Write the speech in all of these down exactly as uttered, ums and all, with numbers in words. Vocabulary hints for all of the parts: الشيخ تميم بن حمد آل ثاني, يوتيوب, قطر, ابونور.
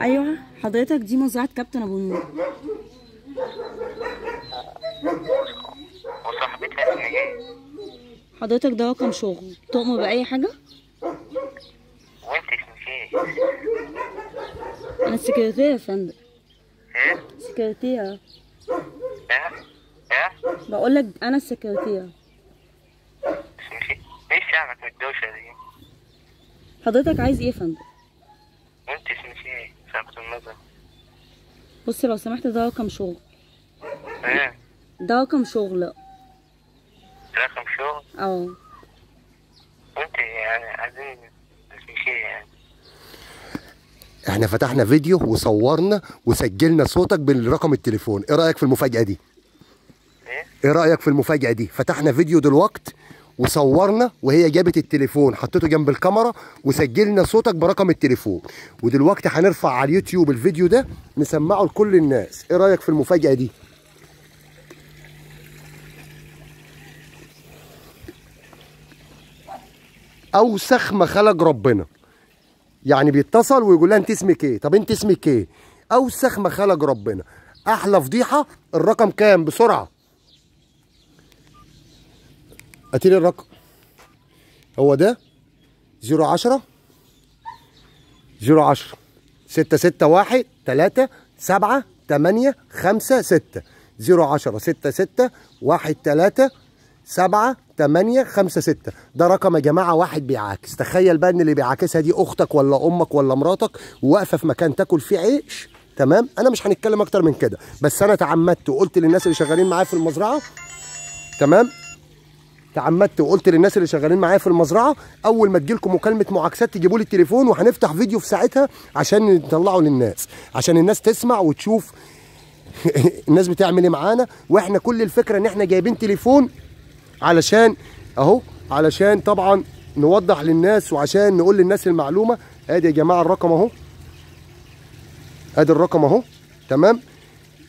ايوه حضرتك، دي مزرعة كابتن ابونور وصاحبتها الحياة. حضرتك ده رقم شغل، تؤمر بأي حاجة؟ وانت اسمك ايه؟ أنا السكرتيرة يا فندم. ايه؟ سكرتيرة. ايه؟ ايه؟ بقولك أنا السكرتيرة. اسمك ايه؟ ايه شعرك من الدوشة دي؟ حضرتك عايز ايه يا فندم؟ وانت اسمك ايه؟ سابت النظر. بص لو سمحت ده رقم شغل. ايه؟ ده رقم شغل. رقم شغل؟ اه. وانت يعني عايزين اسمك ايه يعني؟ احنا فتحنا فيديو وصورنا وسجلنا صوتك بالرقم التليفون، ايه رأيك في المفاجأة دي؟ ايه؟ ايه رأيك في المفاجأة دي؟ فتحنا فيديو دلوقت وصورنا وهي جابت التليفون حطيته جنب الكاميرا وسجلنا صوتك برقم التليفون، ودلوقتي هنرفع على اليوتيوب الفيديو ده نسمعه لكل الناس، ايه رأيك في المفاجأة دي؟ اوسخ ما خلق ربنا، يعني بيتصل ويقول لها انت اسمك ايه؟ طب انت اسمك ايه؟ اوسخ ما خلق ربنا، احلى فضيحه. الرقم كام بسرعه؟ هاتي لي الرقم. هو ده صفر عشرة صفر عشرة ستة ستة واحد ثلاثة سبعة ثمانية خمسة ستة صفر عشرة ستة ستة واحد ثلاثة سبعة ثمانية خمسة ستة. ده رقم يا جماعه واحد بيعاكس. تخيل بقى ان اللي بيعاكسها دي اختك ولا امك ولا مراتك، واقفه في مكان تاكل فيه عيش. تمام، انا مش هنتكلم اكتر من كده، بس انا تعمدت وقلت للناس اللي شغالين معايا في المزرعه، تمام، تعمدت وقلت للناس اللي شغالين معايا في المزرعه اول ما تجيلكم مكالمه معاكسات تجيبوا لي التليفون وهنفتح فيديو في ساعتها عشان نطلعه للناس، عشان الناس تسمع وتشوف الناس بتعمل ايه معانا. واحنا كل الفكره ان احنا جايبين تليفون علشان اهو، علشان طبعا نوضح للناس وعشان نقول للناس المعلومه. ادي يا جماعه الرقم اهو، ادي الرقم اهو، تمام.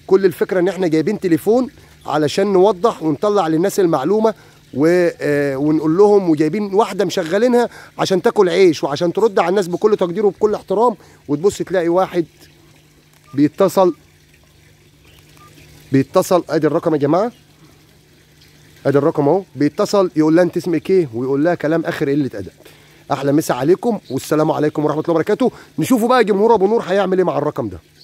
كل الفكره ان احنا جايبين تليفون علشان نوضح ونطلع للناس المعلومه و... آه ونقول لهم، وجايبين واحده مشغلينها عشان تاكل عيش وعشان ترد على الناس بكل تقدير وبكل احترام. وتبص تلاقي واحد بيتصل بيتصل ادي الرقم يا جماعه، ادي الرقم اهو، بيتصل يقول لها انت اسمك ايه ويقول لها كلام اخر قله ادب. احلى مسا عليكم والسلام عليكم ورحمه الله وبركاته. نشوفوا بقى جمهور ابونور هيعمل ايه مع الرقم ده.